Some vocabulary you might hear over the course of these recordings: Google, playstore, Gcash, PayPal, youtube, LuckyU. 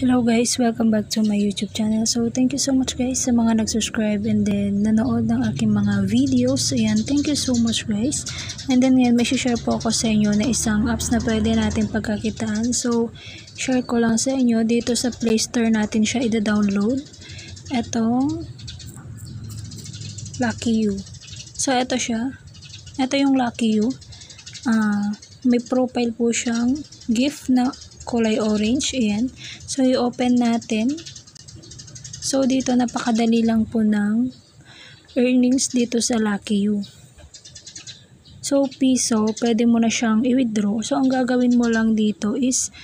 Hello guys, welcome back to my YouTube channel. So thank you so much guys sa mga nag-subscribe and then nanood ng aking mga videos. Ayan, thank you so much guys. And then ngayon may share po ako sa inyo na isang apps na pwede natin pagkakitaan. So share ko lang sa inyo, dito sa Play Store natin siya ida-download. Etong LuckyU. So ito siya. Ito yung LuckyU. May profile po siyang gift na kulay orange, ayan. So, i-open natin. So, dito napakadali lang po ng earnings dito sa LuckyU. So, piso, pwede mo na siyang i-withdraw. So, ang gagawin mo lang dito is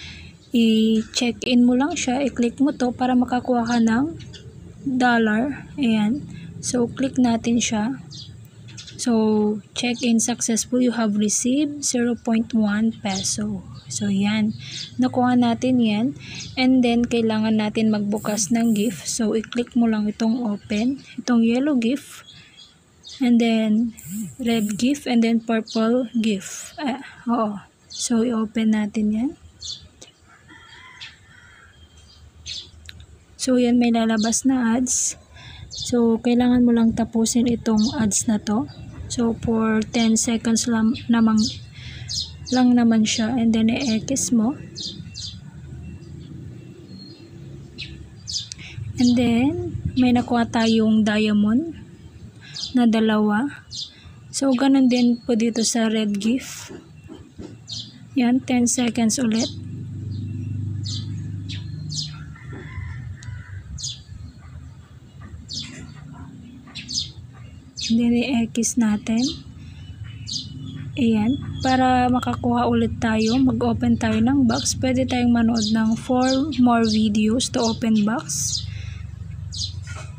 i-check-in mo lang siya, i-click mo to para makakuha ka ng dollar, ayan. So, click natin siya. So, check-in successful. You have received 0.1 peso. So, yan. Nakuha natin yan. And then, kailangan natin magbukas ng gift. So, i-click mo lang itong open. Itong yellow gift. And then, red gift. And then, purple gift. Oo. So, i-open natin yan. So, yan. May lalabas na ads. So, kailangan mo lang tapusin itong ads na to. So, for 10 seconds lang naman siya. And then, i-X mo. And then, may nakuha tayong diamond na 2. So, ganun din po dito sa red gift. Yan, 10 seconds ulit. And then, i-X natin. Ayan. Para makakuha ulit tayo, mag-open tayo ng box. Pwede tayong manood ng 4 more videos to open box.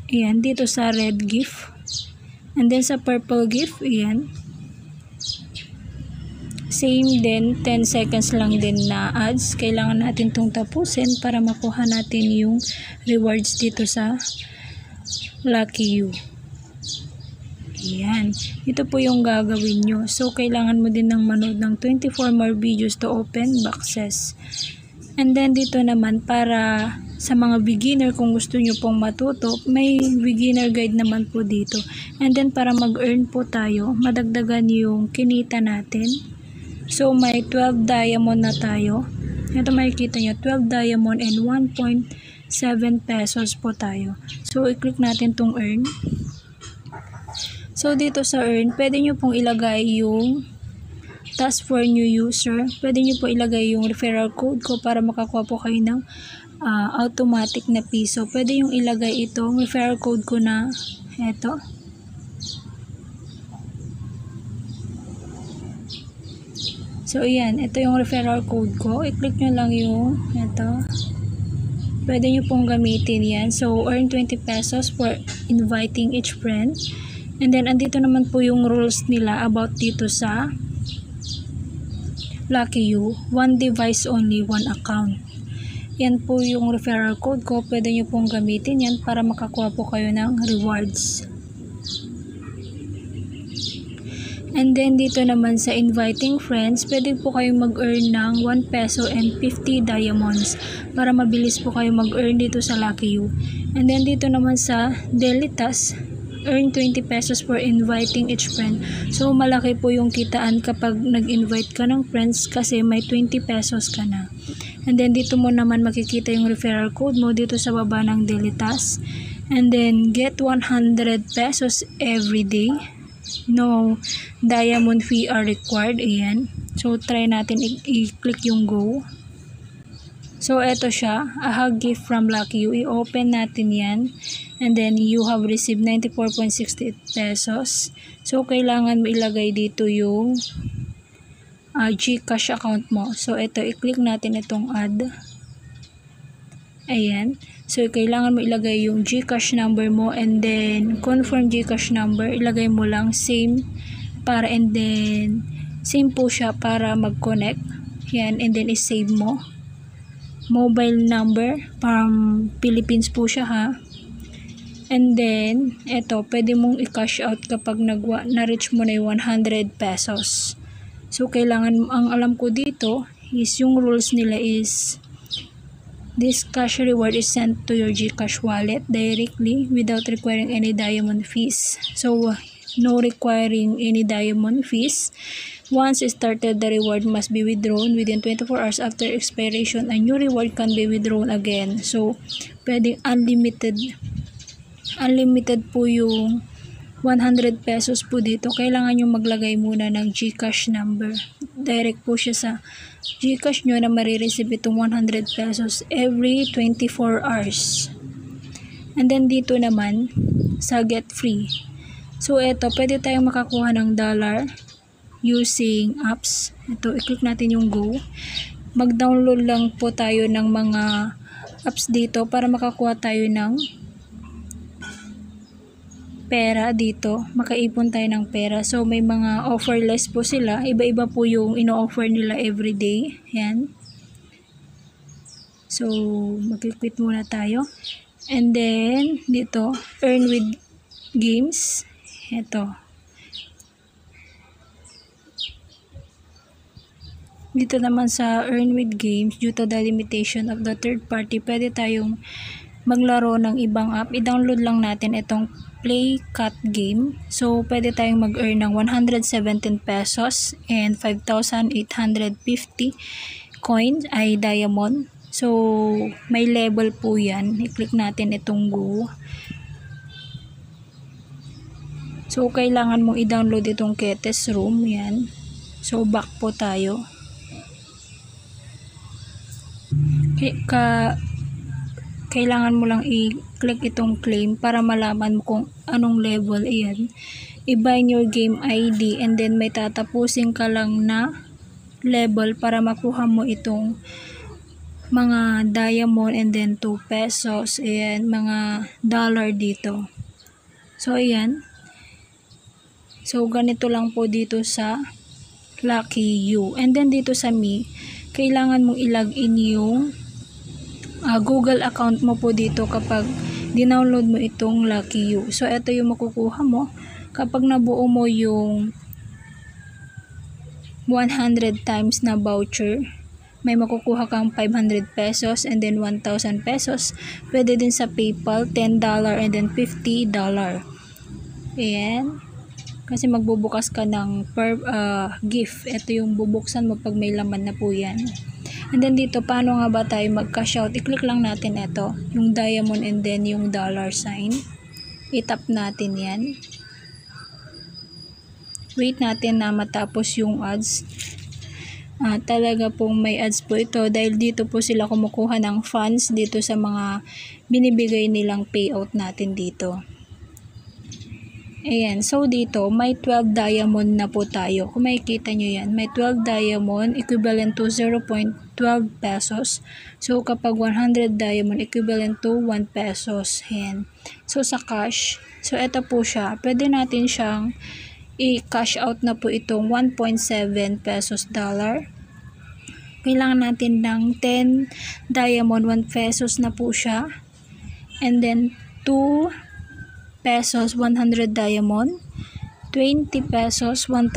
Ayan. Dito sa red gift. And then sa purple gift, ayan. Same din. 10 seconds lang din na ads. Kailangan natin itong tapusin para makuha natin yung rewards dito sa LuckyU. Ayan. Ito po yung gagawin nyo. So, kailangan mo din ng manood ng 24 more videos to open boxes. And then, dito naman, para sa mga beginner, kung gusto nyo pong matuto, may beginner guide naman po dito. And then, para mag-earn po tayo, madagdagan yung kinita natin. So, may 12 diamond na tayo. Ito makikita nyo, 12 diamond and 1.7 pesos po tayo. So, i-click natin tong earn. So, dito sa earn, pwede nyo pong ilagay yung task for new user. Pwede nyo po ilagay yung referral code ko para makakuha po kayo ng automatic na piso. Pwede yung ilagay itong referral code ko na eto. So, ayan. Ito yung referral code ko. I-click nyo lang yung eto. Pwede nyo pong gamitin yan. So, earn 20 pesos for inviting each friend. And then, andito naman po yung rules nila about dito sa LuckyU. 1 device only, 1 account. Yan po yung referral code ko. Pwede nyo pong gamitin yan para makakuha po kayo ng rewards. And then, dito naman sa inviting friends, pwede po kayong mag-earn ng 1 peso and 50 diamonds para mabilis po kayo mag-earn dito sa LuckyU. And then, dito naman sa daily task, earn 20 pesos for inviting each friend. So, malaki po yung kitaan kapag nag-invite ka ng friends kasi may 20 pesos ka na. And then, dito mo naman makikita yung referral code mo dito sa baba ng daily task. And then, get 100 pesos every day. No diamond fee are required. Ayan. So, try natin i-click yung go. So, eto siya. A hug gift from LuckyU. I-open natin yan. And then, you have received 94.68 pesos. So, kailangan mo ilagay dito yung Gcash account mo. So, eto. I-click natin itong add. Ayan. So, kailangan mo ilagay yung Gcash number mo. And then, confirm Gcash number. Ilagay mo lang same. Para, and then, same po siya para mag-connect. Ayan. And then, i-save mo. Mobile number, from Philippines po siya ha. And then, eto, pwede mong i-cash out kapag na-reach mo na yung 100 pesos. So, kailangan, ang alam ko dito, is yung rules nila is This cash reward is sent to your Gcash wallet directly without requiring any diamond fees. So, no requiring any diamond fees. Once started, the reward must be withdrawn within 24 hours after expiration. A new reward can be withdrawn again. So, pwedeng unlimited po yung 100 pesos po dito. Kailangan nyo maglagay muna ng Gcash number. Direct po siya sa Gcash nyo na marireceive itong 100 pesos every 24 hours. And then dito naman sa get free. So eto, pwede tayong makakuha ng dollar using apps. Ito, i-click natin yung go. Mag-download lang po tayo ng mga apps dito para makakuha tayo ng pera dito, makaipon tayo ng pera. So may mga offer list po sila, iba-iba po yung ino-offer nila everyday. Yan. So mag-click muna tayo. And then dito, earn with games. Ito. Dito naman sa earn with games, due to the limitation of the third party, pwede tayong maglaro ng ibang app. I-download lang natin itong Play Cat Game. So, pwede tayong mag-earn ng 117 pesos and 5,850 coins ay diamond. So, may level po yan. I-click natin itong go. So, kailangan mong i-download itong Ketes Room. Yan. So, back po tayo. Kailangan mo lang i-click itong claim para malaman mo kung anong level. Ayan. I-bind your game ID and then may tatapusin ka lang na level para makuha mo itong mga diamond and then 2 pesos. Ayan, mga dollar dito. So, ayan. So, ganito lang po dito sa LuckyU. And then dito sa me, kailangan mong i-log in yung Google account mo po dito kapag dinownload mo itong LuckyU. So, ito yung makukuha mo kapag nabuo mo yung 100 times na voucher. May makukuha kang 500 pesos and then 1,000 pesos. Pwede din sa PayPal, $10 and then $50. Ayan. Kasi magbubukas ka ng gift. Ito yung bubuksan mo pag may laman na po yan. And then dito, paano nga ba tayo mag-cash out? I-click lang natin ito, yung diamond and then yung dollar sign. I-tap natin yan. Wait natin na matapos yung ads. Talaga pong may ads po ito dahil dito po sila kumukuha ng funds dito sa mga binibigay nilang payout natin dito. Ayan, so dito, may 12 diamond na po tayo. Kung makikita nyo yan, may 12 diamond equivalent to 0.12 pesos. So, kapag 100 diamond equivalent to 1 pesos. Ayan. So, sa cash, so eto po siya. Pwede natin siyang i-cash out na po itong 1.7 pesos dollar. Kailangan natin ng 10 diamond, 1 pesos na po siya. And then, 2 pesos 100 diamond, 20 pesos 1,000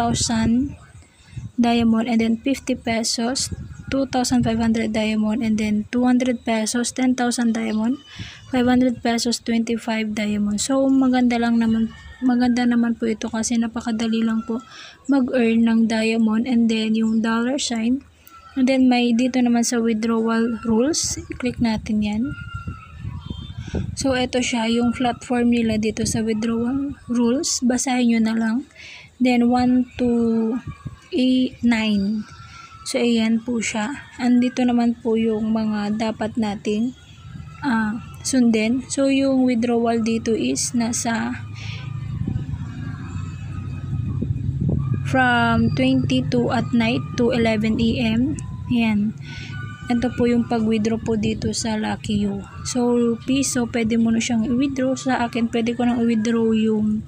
diamond, and then 50 pesos 2,500 diamond, and then 200 pesos 10,000 diamond, 500 pesos 25 diamond. So maganda naman po ito kasi napakadali lang po mag-earn ng diamond and then yung dollar sign. And then may dito naman sa withdrawal rules, i-click natin yan. So, ito siya, yung platform nila dito sa withdrawal rules. Basahin nyo na lang. Then, 1 to 9. So, ayan po siya. Andito naman po yung mga dapat nating sundin. So, yung withdrawal dito is nasa from 22 at night to 11 a.m. Ayan. Ito po yung pag-withdraw po dito sa LuckyU. So, piso, pwede mo na siyang i-withdraw. Sa akin, pwede ko nang i-withdraw yung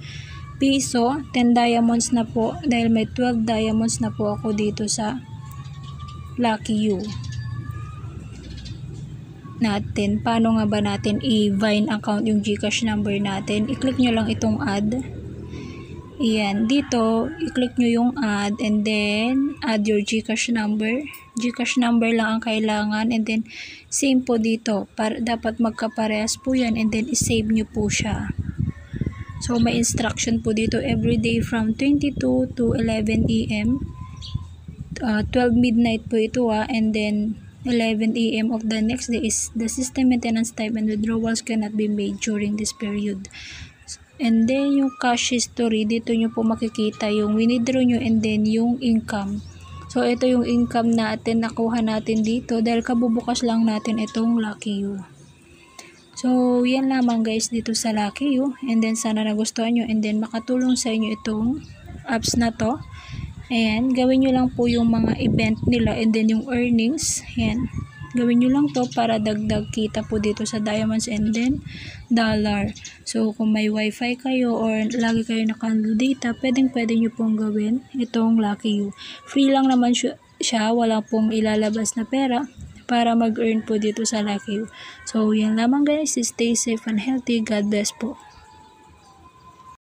piso. 10 diamonds na po. Dahil may 12 diamonds na po ako dito sa LuckyU. Natin. Paano nga ba natin i-vine account yung Gcash number natin? I-click nyo lang itong add. Ayan, dito, i-click nyo yung add and then add your Gcash number. Gcash number lang ang kailangan and then same po dito. Dapat magkaparehas po yan and then i-save nyo po siya. So, may instruction po dito everyday from 22 to 11 a.m. 12 midnight po ito and then 11 a.m. of the next day is the system maintenance type and withdrawals cannot be made during this period. And then, yung cash history, dito nyo po makikita yung winidraw nyo and then yung income. So, ito yung income natin, nakuha natin dito dahil kabubukas lang natin itong LuckyU. So, yan lamang guys dito sa LuckyU. And then, sana nagustuhan nyo and then makatulong sa inyo itong apps na to. Ayan, gawin nyo lang po yung mga event nila and then yung earnings. Ayan, gawin nyo lang to para dagdag kita po dito sa diamonds and then dollar. So, kung may wifi kayo or lagi kayo naka-download data, pwedeng nyo pong gawin itong LuckyU. Free lang naman siya, wala pong ilalabas na pera para mag-earn po dito sa LuckyU. So, yan lamang guys. Stay safe and healthy. God bless po.